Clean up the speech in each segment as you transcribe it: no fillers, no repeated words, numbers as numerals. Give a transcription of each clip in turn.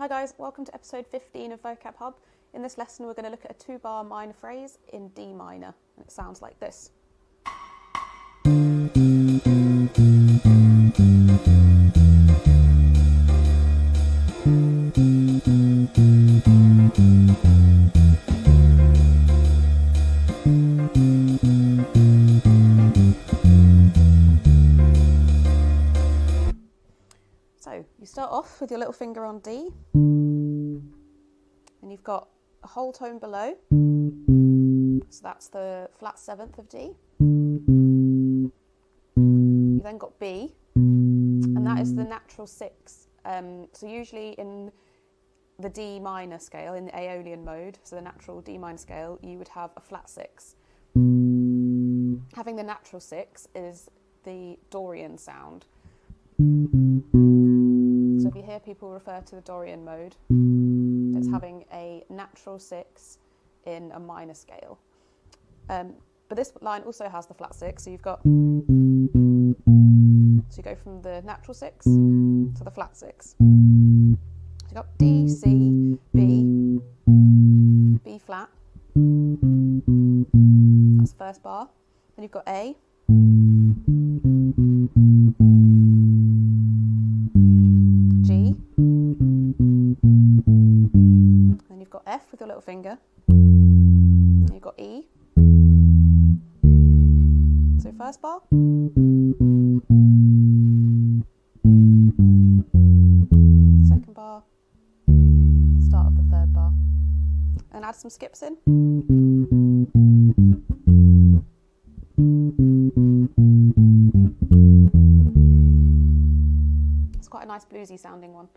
Hi guys, welcome to episode 15 of Vocab Hub. In this lesson we're going to look at a 2-bar minor phrase in D minor, and it sounds like this. Start off with your little finger on D, and you've got a whole tone below, so that's the flat seventh of D. You then got B, and that is the natural sixth. So usually in the D minor scale, in the Aeolian mode, so the natural D minor scale, you would have a flat six. Having the natural six is the Dorian sound. So if you hear people refer to the Dorian mode, it's having a natural six in a minor scale. But this line also has the flat six, so you've got... So you go from the natural six to the flat six. So you've got D, C, B, B flat. That's the first bar. Then you've got A. F with your little finger, and you've got E. So first bar, second bar, start of the third bar, and add some skips in. It's quite a nice bluesy sounding one,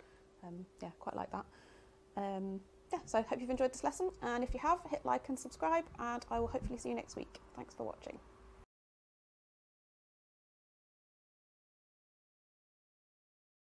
yeah, quite like that. So hope you've enjoyed this lesson, and if you have, hit like and subscribe, and I will hopefully see you next week. Thanks for watching.